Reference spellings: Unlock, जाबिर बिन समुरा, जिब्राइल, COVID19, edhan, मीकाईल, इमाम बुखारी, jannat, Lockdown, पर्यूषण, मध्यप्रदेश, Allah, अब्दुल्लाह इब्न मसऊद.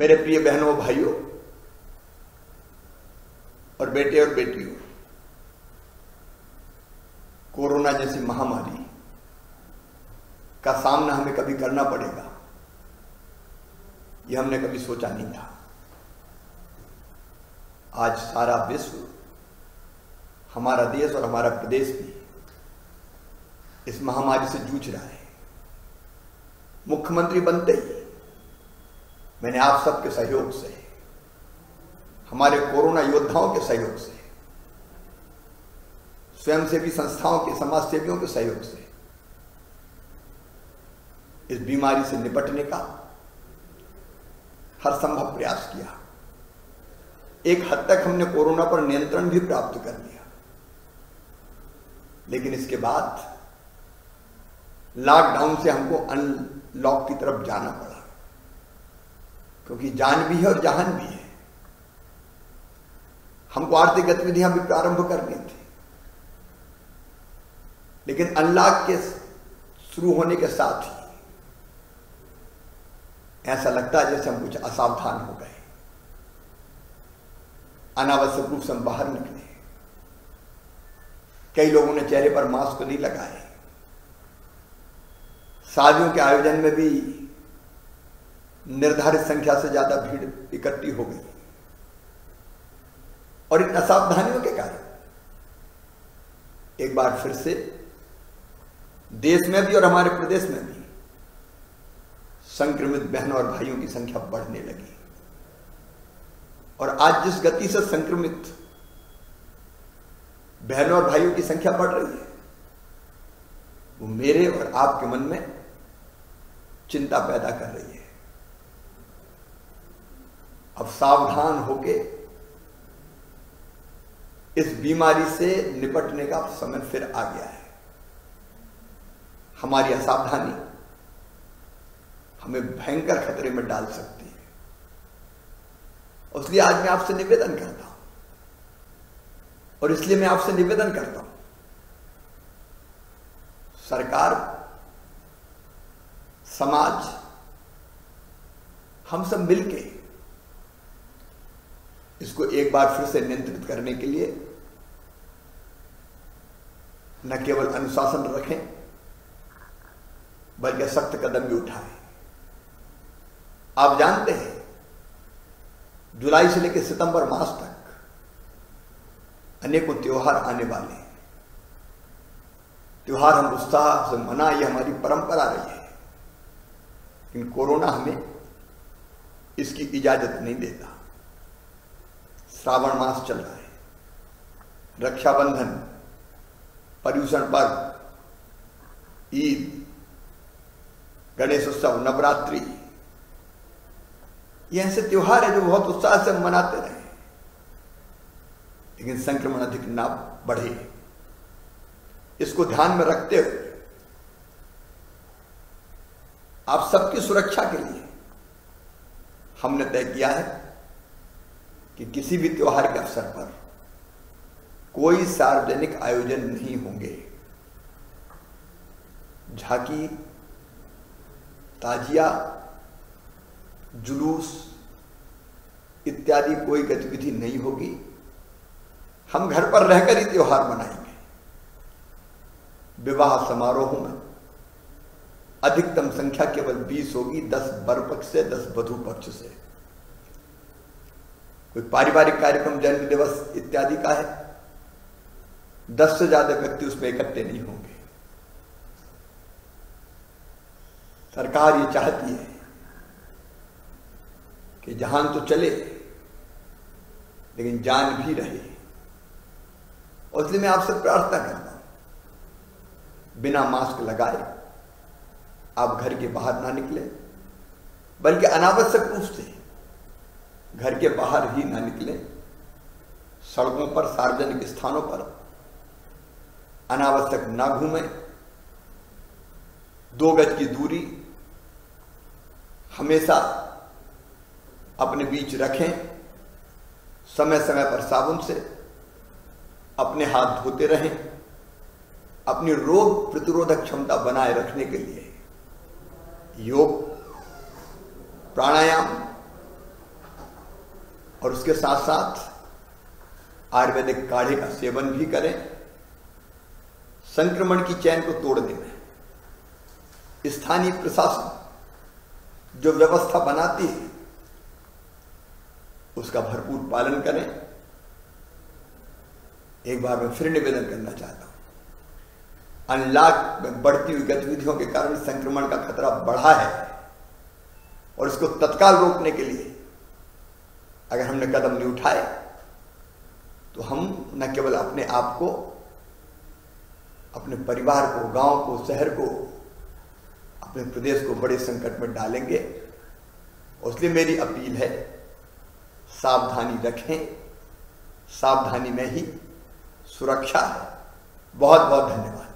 मेरे प्रिय बहनों भाइयों और बेटे और बेटियों, कोरोना जैसी महामारी का सामना हमें कभी करना पड़ेगा यह हमने कभी सोचा नहीं था। आज सारा विश्व, हमारा देश और हमारा प्रदेश भी इस महामारी से जूझ रहा है। मुख्यमंत्री बनते ही मैंने आप सबके सहयोग से, हमारे कोरोना योद्धाओं के सहयोग से, स्वयंसेवी संस्थाओं के, समाजसेवियों के सहयोग से इस बीमारी से निपटने का हर संभव प्रयास किया। एक हद तक हमने कोरोना पर नियंत्रण भी प्राप्त कर लिया, लेकिन इसके बाद लॉकडाउन से हमको अनलॉक की तरफ जाना पड़ा, क्योंकि जान भी है और जहान भी है। हमको आर्थिक गतिविधियां भी प्रारंभ करनी थी, लेकिन अनलॉक के शुरू होने के साथ ही ऐसा लगता है जैसे हम कुछ असावधान हो गए, अनावश्यक रूप से हम बाहर निकले। कई लोगों ने चेहरे पर मास्क नहीं लगाए, शादियों के आयोजन में भी निर्धारित संख्या से ज्यादा भीड़ इकट्ठी हो गई, और इन असावधानियों के कारण एक बार फिर से देश में भी और हमारे प्रदेश में भी संक्रमित बहनों और भाइयों की संख्या बढ़ने लगी। और आज जिस गति से संक्रमित बहनों और भाइयों की संख्या बढ़ रही है, वो मेरे और आपके मन में चिंता पैदा कर रही है। अब सावधान होके इस बीमारी से निपटने का समय फिर आ गया है। हमारी असावधानी हमें भयंकर खतरे में डाल सकती है। इसलिए आज मैं आपसे निवेदन करता हूं, और इसलिए मैं आपसे निवेदन करता हूं, सरकार, समाज, हम सब मिलके इसको एक बार फिर से नियंत्रित करने के लिए न केवल अनुशासन रखें, बल्कि सख्त कदम भी उठाएं। आप जानते हैं, जुलाई से लेकर सितंबर मास तक अनेकों त्योहार आने वाले हैं। त्योहार हम उत्साह से मना, ये हमारी परंपरा रही है, लेकिन कोरोना हमें इसकी इजाजत नहीं देता। श्रावण मास चल रहा है, रक्षाबंधन, पर्यूषण पर्व, ईद, गणेश उत्सव, नवरात्रि, ये ऐसे त्योहार है जो बहुत उत्साह से मनाते रहे, लेकिन संक्रमण अधिक ना बढ़े, इसको ध्यान में रखते हुए आप सबकी सुरक्षा के लिए हमने तय किया है कि किसी भी त्योहार के अवसर पर कोई सार्वजनिक आयोजन नहीं होंगे। झांकी, ताजिया, जुलूस इत्यादि कोई गतिविधि नहीं होगी। हम घर पर रहकर ही त्योहार मनाएंगे। विवाह समारोह में अधिकतम संख्या केवल 20 होगी, 10 वर पक्ष से, 10 वधू पक्ष से। कोई पारिवारिक कार्यक्रम, जन्म दिवस इत्यादि का है, 10 से ज्यादा व्यक्ति उसमें इकट्ठे नहीं होंगे। सरकार ये चाहती है कि जहान तो चले लेकिन जान भी रहे, और इसलिए मैं आपसे प्रार्थना करता हूं, बिना मास्क लगाए आप घर के बाहर ना निकले, बल्कि अनावश्यक रूप से घर के बाहर ही ना निकले। सड़कों पर, सार्वजनिक स्थानों पर अनावश्यक ना घूमें। 2 गज की दूरी हमेशा अपने बीच रखें। समय समय पर साबुन से अपने हाथ धोते रहें। अपनी रोग प्रतिरोधक क्षमता बनाए रखने के लिए योग, प्राणायाम, और उसके साथ साथ आयुर्वेदिक काढ़े का सेवन भी करें। संक्रमण की चैन को तोड़ने में स्थानीय प्रशासन जो व्यवस्था बनाती है उसका भरपूर पालन करें। एक बार मैं फिर निवेदन करना चाहता हूं, अनलॉक में बढ़ती हुई गतिविधियों के कारण संक्रमण का खतरा बढ़ा है और इसको तत्काल रोकने के लिए अगर हमने कदम नहीं उठाए तो हम न केवल अपने आप को, अपने परिवार को, गांव को, शहर को, अपने प्रदेश को बड़े संकट में डालेंगे। और इसलिए मेरी अपील है, सावधानी रखें, सावधानी में ही सुरक्षा है। बहुत बहुत धन्यवाद।